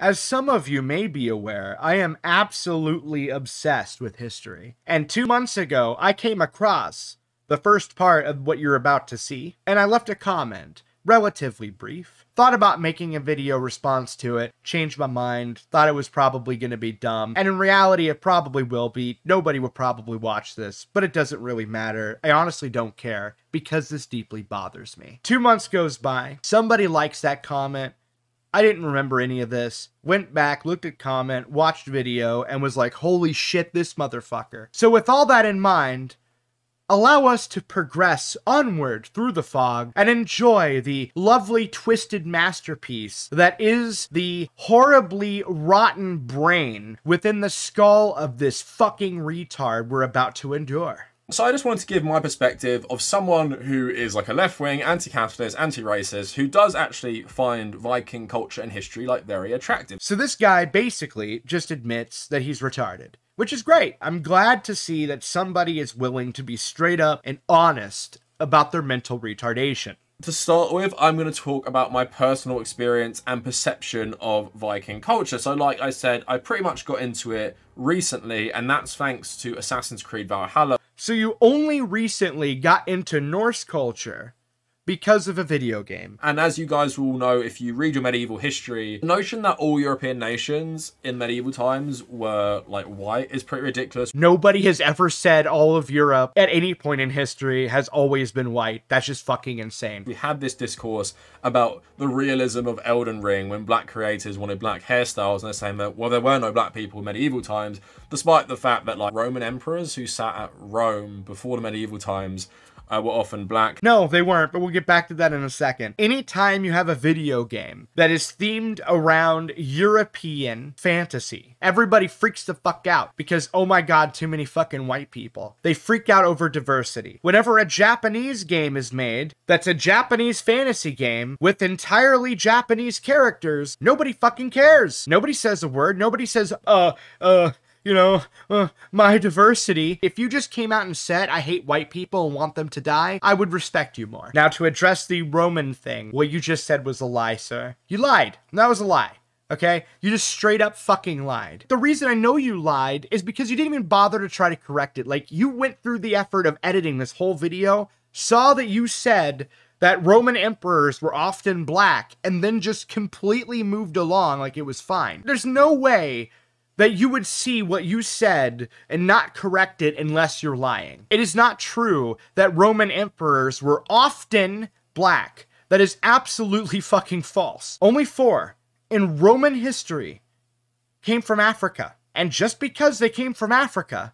As some of you may be aware, I am absolutely obsessed with history. And 2 months ago, I came across the first part of what you're about to see, and I left a comment, relatively brief. Thought about making a video response to it, changed my mind, thought it was probably going to be dumb, and in reality it probably will be. Nobody will probably watch this, but it doesn't really matter. I honestly don't care, because this deeply bothers me. 2 months goes by, somebody likes that comment, I didn't remember any of this, went back, looked at comment, watched video, and was like, holy shit, this motherfucker. So with all that in mind, allow us to progress onward through the fog and enjoy the lovely twisted masterpiece that is the horribly rotten brain within the skull of this fucking retard we're about to endure. So I just wanted to give my perspective of someone who is like a left-wing, anti-capitalist, anti-racist, who does actually find Viking culture and history like very attractive. So this guy basically just admits that he's retarded, which is great. I'm glad to see that somebody is willing to be straight up and honest about their mental retardation. To start with, I'm going to talk about my personal experience and perception of Viking culture. So like I said, I pretty much got into it recently, and that's thanks to Assassin's Creed Valhalla. So you only recently got into Norse culture because of a video game. And as you guys will know, if you read your medieval history, the notion that all European nations in medieval times were like white is pretty ridiculous. Nobody has ever said all of Europe at any point in history has always been white. That's just fucking insane. We had this discourse about the realism of Elden Ring when black creators wanted black hairstyles, and they're saying that, well, there were no black people in medieval times, despite the fact that like Roman emperors who sat at Rome before the medieval times were often black. No, they weren't, but we'll get back to that in a second. Anytime you have a video game that is themed around European fantasy, everybody freaks the fuck out because, oh my god, too many fucking white people. They freak out over diversity. Whenever a Japanese game is made that's a Japanese fantasy game with entirely Japanese characters, nobody fucking cares. Nobody says a word. Nobody says, you know, my diversity. If you just came out and said, I hate white people and want them to die, I would respect you more. Now, to address the Roman thing, what you just said was a lie, sir. You lied. That was a lie. Okay? You just straight up fucking lied. The reason I know you lied is because you didn't even bother to try to correct it. Like, you went through the effort of editing this whole video, saw that you said that Roman emperors were often black, and then just completely moved along like it was fine. There's no way that you would see what you said and not correct it unless you're lying. It is not true that Roman emperors were often black. That is absolutely fucking false. Only 4 in Roman history came from Africa. And just because they came from Africa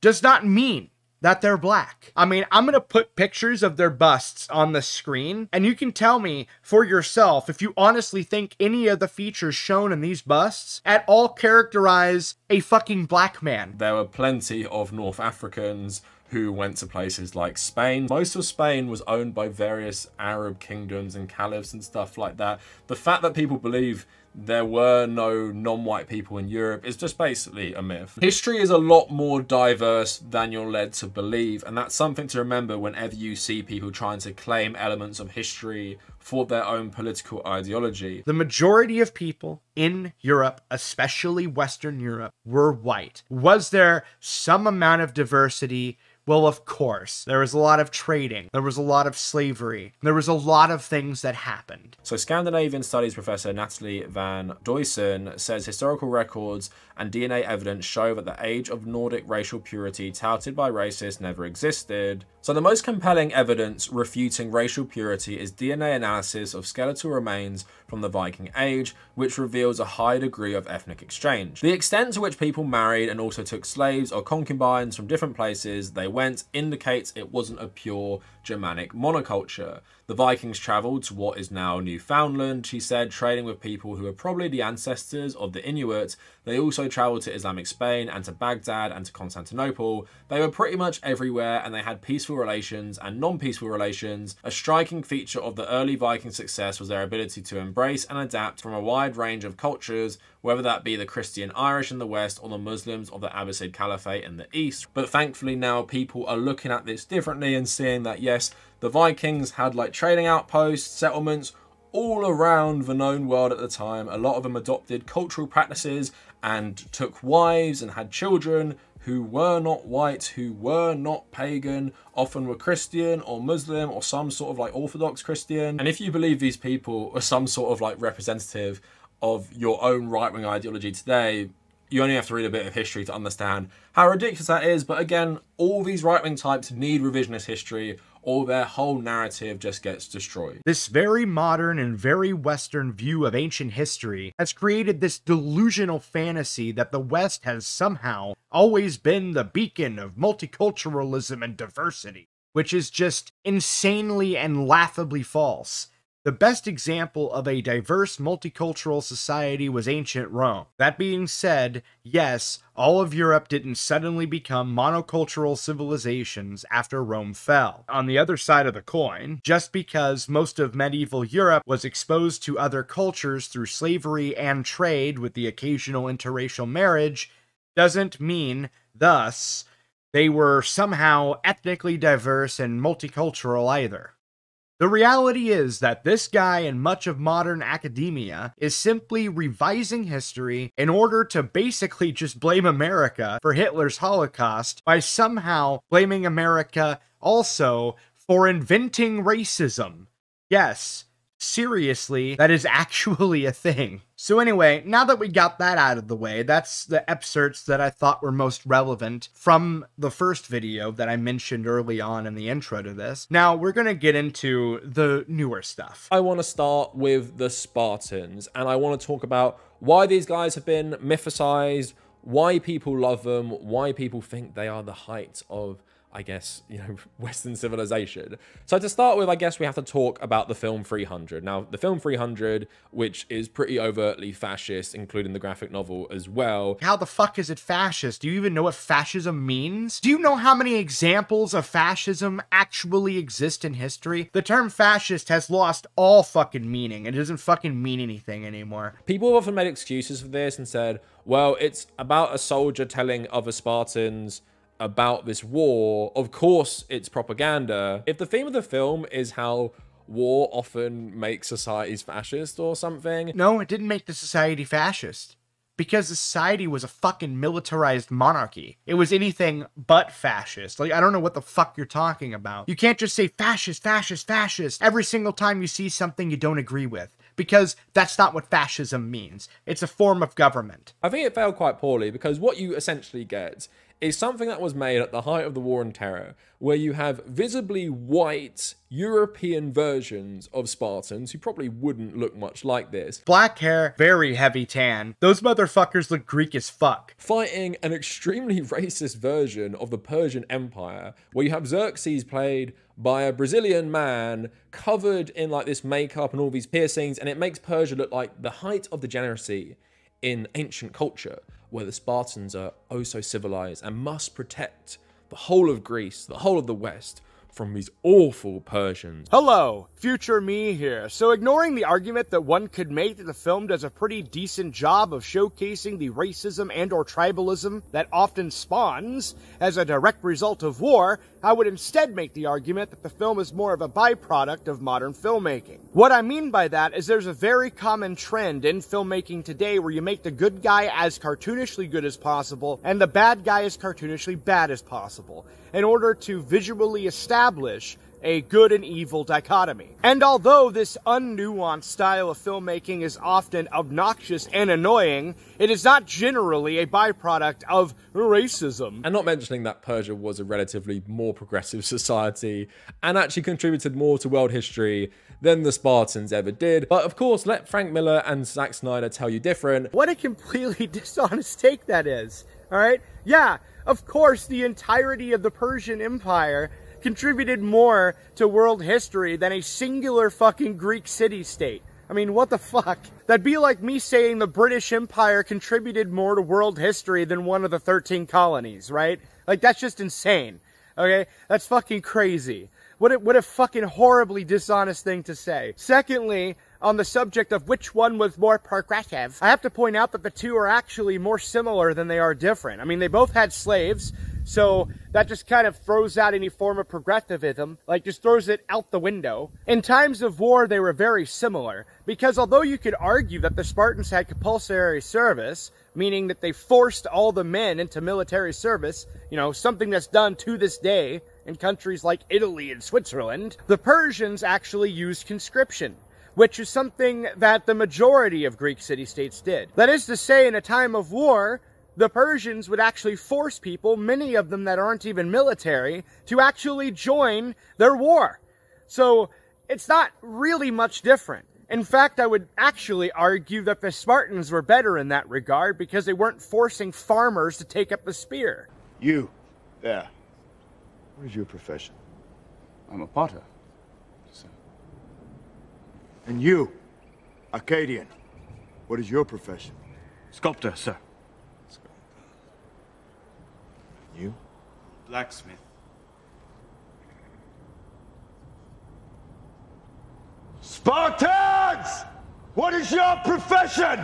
does not mean that they're black. I mean, I'm gonna put pictures of their busts on the screen, and you can tell me for yourself if you honestly think any of the features shown in these busts at all characterize a fucking black man. There were plenty of North Africans who went to places like Spain. Most of Spain was owned by various Arab kingdoms and caliphs and stuff like that. The fact that people believe there were no non-white people in Europe is just basically a myth. History is a lot more diverse than you're led to believe, and that's something to remember whenever you see people trying to claim elements of history for their own political ideology. The majority of people in Europe, especially Western Europe, were white. Was there some amount of diversity? Well, of course. There was a lot of trading. There was a lot of slavery. There was a lot of things that happened. So Scandinavian studies professor Natalie Van Doysen says historical records and DNA evidence show that the age of Nordic racial purity touted by racists never existed. So the most compelling evidence refuting racial purity is DNA analysis of skeletal remains from the Viking Age, which reveals a high degree of ethnic exchange. The extent to which people married and also took slaves or concubines from different places they went indicates it wasn't a pure Germanic monoculture. The Vikings traveled to what is now Newfoundland, she said, trading with people who are probably the ancestors of the Inuit. They also traveled to Islamic Spain and to Baghdad and to Constantinople. They were pretty much everywhere, and they had peaceful relations and non-peaceful relations. A striking feature of the early Viking success was their ability to embrace and adapt from a wide range of cultures, whether that be the Christian Irish in the west or the Muslims of the Abbasid Caliphate in the east. But thankfully now people are looking at this differently and seeing that, yes, the Vikings had like trading outposts, settlements all around the known world at the time. A lot of them adopted cultural practices and took wives and had children who were not white, who were not pagan, often were Christian or Muslim or some sort of like Orthodox Christian. And if you believe these people are some sort of like representative of your own right-wing ideology today, you only have to read a bit of history to understand how ridiculous that is. But again, all these right-wing types need revisionist history or their whole narrative just gets destroyed. This very modern and very Western view of ancient history has created this delusional fantasy that the West has somehow always been the beacon of multiculturalism and diversity, which is just insanely and laughably false. The best example of a diverse multicultural society was ancient Rome. That being said, yes, all of Europe didn't suddenly become monocultural civilizations after Rome fell. On the other side of the coin, just because most of medieval Europe was exposed to other cultures through slavery and trade with the occasional interracial marriage, doesn't mean, thus, they were somehow ethnically diverse and multicultural either. The reality is that this guy and much of modern academia is simply revising history in order to basically just blame America for Hitler's Holocaust by somehow blaming America also for inventing racism. Yes, seriously, that is actually a thing. So anyway, now that we got that out of the way, that's the excerpts that I thought were most relevant from the first video that I mentioned early on in the intro to this. Now we're going to get into the newer stuff. I want to start with the Spartans, and I want to talk about why these guys have been mythicized, why people love them, why people think they are the height of, I guess, you know, Western civilization. So to start with, I guess we have to talk about the film 300. Now, the film 300, which is pretty overtly fascist, including the graphic novel as well. How the fuck is it fascist? Do you even know what fascism means? Do you know how many examples of fascism actually exist in history? The term fascist has lost all fucking meaning. It doesn't fucking mean anything anymore. People have often made excuses for this and said, well, it's about a soldier telling other Spartans about this war, of course it's propaganda. If the theme of the film is how war often makes societies fascist or something. No, it didn't make the society fascist, because the society was a fucking militarized monarchy. It was anything but fascist. Like, I don't know what the fuck you're talking about. You can't just say fascist, fascist, fascist every single time you see something you don't agree with, because that's not what fascism means. It's a form of government. I think it failed quite poorly, because what you essentially get is something that was made at the height of the War on Terror, where you have visibly white European versions of Spartans who probably wouldn't look much like this. Black hair, very heavy tan. Those motherfuckers look Greek as fuck. Fighting an extremely racist version of the Persian Empire, where you have Xerxes played by a Brazilian man covered in like this makeup and all these piercings, and it makes Persia look like the height of degeneracy in ancient culture, where the Spartans are oh so civilized and must protect the whole of Greece, the whole of the West, from these awful Persians. Hello, future me here. So ignoring the argument that one could make that the film does a pretty decent job of showcasing the racism and or tribalism that often spawns as a direct result of war, I would instead make the argument that the film is more of a byproduct of modern filmmaking. What I mean by that is there's a very common trend in filmmaking today where you make the good guy as cartoonishly good as possible and the bad guy as cartoonishly bad as possible in order to visually establish a good and evil dichotomy. And although this unnuanced style of filmmaking is often obnoxious and annoying, it is not generally a byproduct of racism. And not mentioning that Persia was a relatively more progressive society and actually contributed more to world history than the Spartans ever did. But of course, let Frank Miller and Zack Snyder tell you different. What a completely dishonest take that is, all right? Yeah, of course, the entirety of the Persian Empire contributed more to world history than a singular fucking Greek city-state. I mean, what the fuck? That'd be like me saying the British Empire contributed more to world history than one of the 13 colonies, right? Like, that's just insane, okay? That's fucking crazy. What a fucking horribly dishonest thing to say. Secondly, on the subject of which one was more progressive, I have to point out that the two are actually more similar than they are different. I mean, they both had slaves. So that just kind of throws out any form of progressivism, like just throws it out the window. In times of war, they were very similar, because although you could argue that the Spartans had compulsory service, meaning that they forced all the men into military service, you know, something that's done to this day in countries like Italy and Switzerland, the Persians actually used conscription, which is something that the majority of Greek city-states did. That is to say, in a time of war, the Persians would actually force people, many of them that aren't even military, to actually join their war. So it's not really much different. In fact, I would actually argue that the Spartans were better in that regard, because they weren't forcing farmers to take up the spear. You, there. What is your profession? I'm a potter, sir. And you, Arcadian, what is your profession? Sculptor, sir. Sculptor. And you? Blacksmith. Spartans! What is your profession?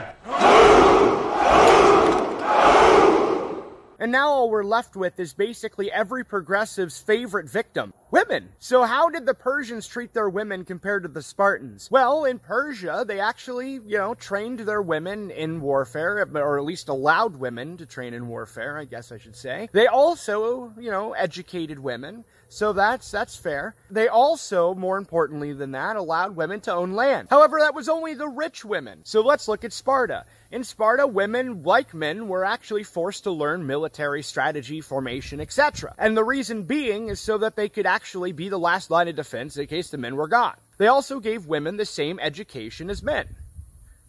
And now all we're left with is basically every progressive's favorite victim, women. So how did the Persians treat their women compared to the Spartans? Well, in Persia, they actually, you know, trained their women in warfare, or at least allowed women to train in warfare, I guess I should say. They also, you know, educated women. So that's fair. They also, more importantly than that, allowed women to own land. However, that was only the rich women. So let's look at Sparta. In Sparta, women, like men, were actually forced to learn military strategy, formation, etc. And the reason being is so that they could actually be the last line of defense in case the men were gone. They also gave women the same education as men.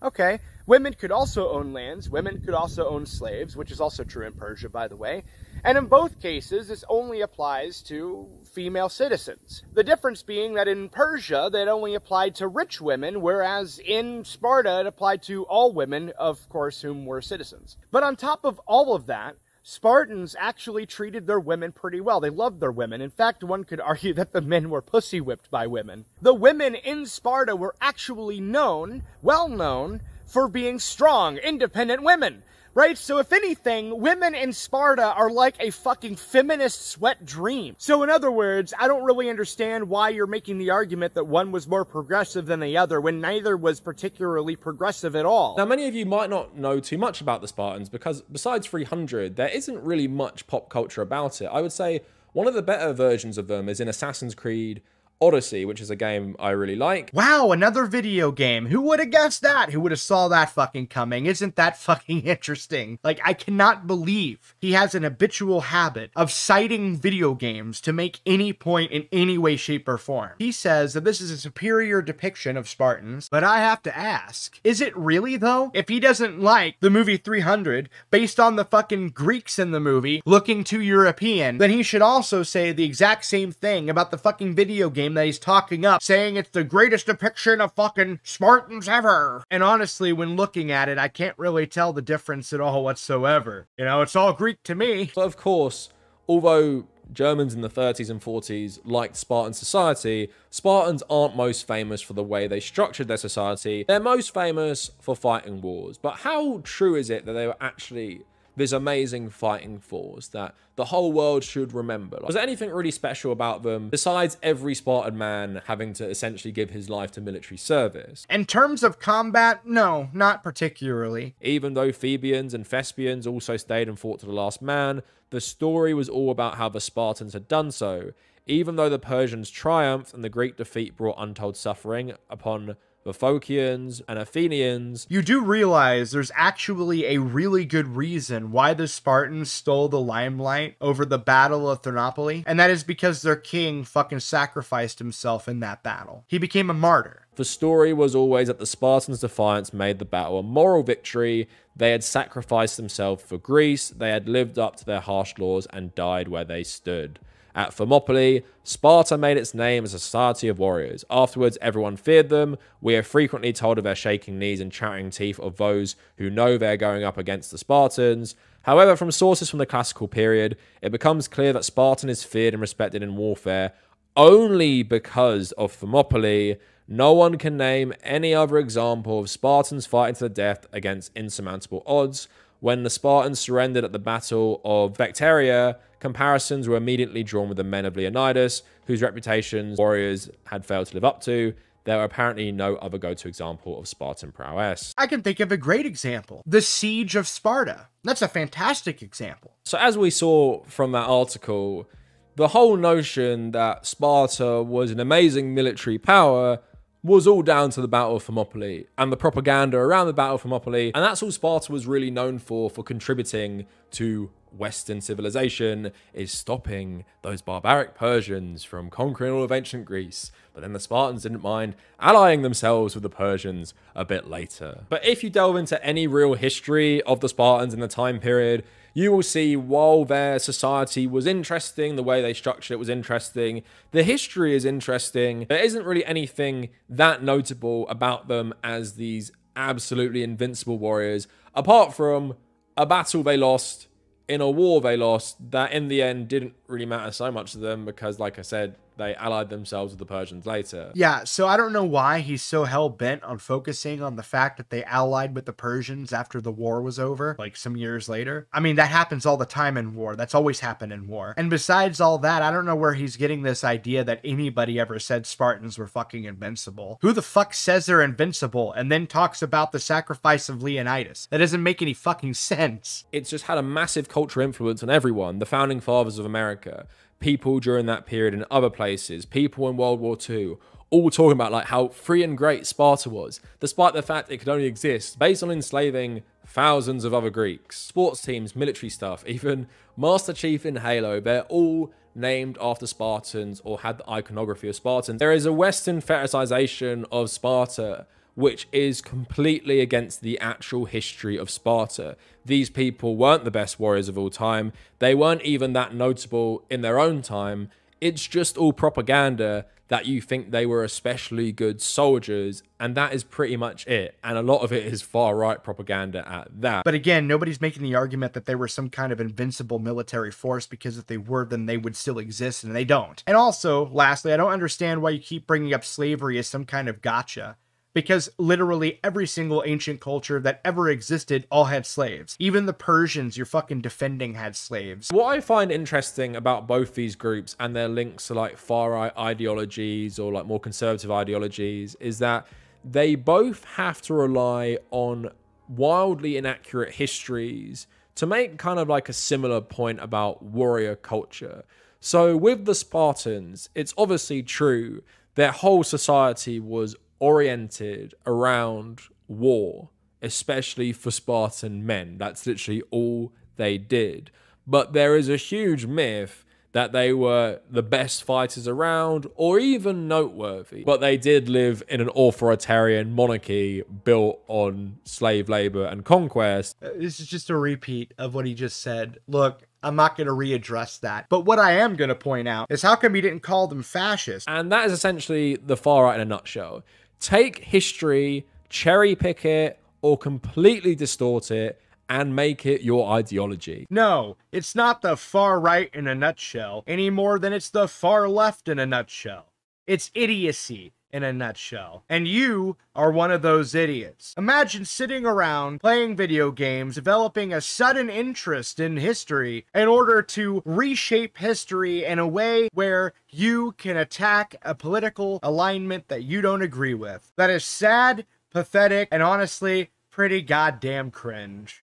Okay, women could also own lands, women could also own slaves, which is also true in Persia, by the way. And in both cases, this only applies to female citizens. The difference being that in Persia, that only applied to rich women, whereas in Sparta, it applied to all women, of course, whom were citizens. But on top of all of that, Spartans actually treated their women pretty well. They loved their women. In fact, one could argue that the men were pussy whipped by women. The women in Sparta were actually known, well known, for being strong, independent women. Right? So if anything, women in Sparta are like a fucking feminist's wet dream. So in other words, I don't really understand why you're making the argument that one was more progressive than the other when neither was particularly progressive at all. Now, many of you might not know too much about the Spartans because besides 300, there isn't really much pop culture about it. I would say one of the better versions of them is in Assassin's Creed Odyssey, which is a game I really like. Wow, another video game. Who would have guessed that? Who would have saw that fucking coming? Isn't that fucking interesting? Like, I cannot believe he has an habitual habit of citing video games to make any point in any way, shape, or form. He says that this is a superior depiction of Spartans, but I have to ask, is it really though? If he doesn't like the movie 300 based on the fucking Greeks in the movie looking too European, then he should also say the exact same thing about the fucking video game that he's talking up, saying it's the greatest depiction of fucking Spartans ever. And honestly, when looking at it, I can't really tell the difference at all whatsoever. You know, it's all Greek to me. So of course, although Germans in the 30s and 40s liked Spartan society, Spartans aren't most famous for the way they structured their society. They're most famous for fighting wars. But how true is it that they were actually this amazing fighting force that the whole world should remember? Was there anything really special about them besides every Spartan man having to essentially give his life to military service? In terms of combat, no, not particularly. Even though Thebans and Thespians also stayed and fought to the last man, the story was all about how the Spartans had done so. Even though the Persians triumphed and the Greek defeat brought untold suffering upon the Phocians and Athenians. You do realize there's actually a really good reason why the Spartans stole the limelight over the Battle of Thermopylae, and that is because their king fucking sacrificed himself in that battle. He became a martyr. The story was always that the Spartans' defiance made the battle a moral victory. They had sacrificed themselves for Greece. They had lived up to their harsh laws and died where they stood. At Thermopylae, Sparta made its name as a society of warriors. Afterwards, everyone feared them. We are frequently told of their shaking knees and chattering teeth of those who know they're going up against the Spartans. However, from sources from the classical period, it becomes clear that Spartan is feared and respected in warfare only because of Thermopylae. No one can name any other example of Spartans fighting to the death against insurmountable odds. When the Spartans surrendered at the Battle of Vecteria, comparisons were immediately drawn with the men of Leonidas, whose reputations warriors had failed to live up to. There were apparently no other go-to example of Spartan prowess. I can think of a great example. The Siege of Sparta. That's a fantastic example. So as we saw from that article, the whole notion that Sparta was an amazing military power was all down to the Battle of Thermopylae and the propaganda around the Battle of Thermopylae. And that's all Sparta was really known for contributing to Western civilization, is stopping those barbaric Persians from conquering all of ancient Greece. But then the Spartans didn't mind allying themselves with the Persians a bit later. But if you delve into any real history of the Spartans in the time period, you will see while their society was interesting, the way they structured it was interesting, the history is interesting, there isn't really anything that notable about them as these absolutely invincible warriors, apart from a battle they lost in a war they lost that in the end didn't really matter so much to them because, like I said, they allied themselves with the Persians later. Yeah, so I don't know why he's so hell-bent on focusing on the fact that they allied with the Persians after the war was over, like some years later. I mean, that happens all the time in war. That's always happened in war. And besides all that, I don't know where he's getting this idea that anybody ever said Spartans were fucking invincible. Who the fuck says they're invincible and then talks about the sacrifice of Leonidas? That doesn't make any fucking sense. It's just had a massive cultural influence on everyone, the founding fathers of America, people during that period in other places, people in World War II, all talking about like how free and great Sparta was, despite the fact it could only exist based on enslaving thousands of other Greeks. Sports teams, military stuff, even Master Chief in Halo, they're all named after Spartans or had the iconography of Spartans. There is a Western fetishization of Sparta, which is completely against the actual history of Sparta. These people weren't the best warriors of all time. They weren't even that notable in their own time. It's just all propaganda that you think they were especially good soldiers, and that is pretty much it. And a lot of it is far-right propaganda at that. But again, nobody's making the argument that they were some kind of invincible military force, because if they were, then they would still exist, and they don't. And also, lastly, I don't understand why you keep bringing up slavery as some kind of gotcha, because literally every single ancient culture that ever existed all had slaves. Even the Persians you're fucking defending had slaves. What I find interesting about both these groups and their links to like far-right ideologies or like more conservative ideologies is that they both have to rely on wildly inaccurate histories to make kind of like a similar point about warrior culture. So with the Spartans, it's obviously true their whole society was oriented around war, especially for Spartan men. That's literally all they did. But there is a huge myth that they were the best fighters around or even noteworthy. But they did live in an authoritarian monarchy built on slave labor and conquest. This is just a repeat of what he just said. Look, I'm not going to readdress that. But what I am going to point out is how come he didn't call them fascists? And that is essentially the far right in a nutshell. Take history, cherry pick it, or completely distort it and make it your ideology. No, it's not the far right in a nutshell any more than it's the far left in a nutshell. It's idiocy in a nutshell. And you are one of those idiots. Imagine sitting around playing video games, developing a sudden interest in history in order to reshape history in a way where you can attack a political alignment that you don't agree with. That is sad, pathetic, and honestly, pretty goddamn cringe.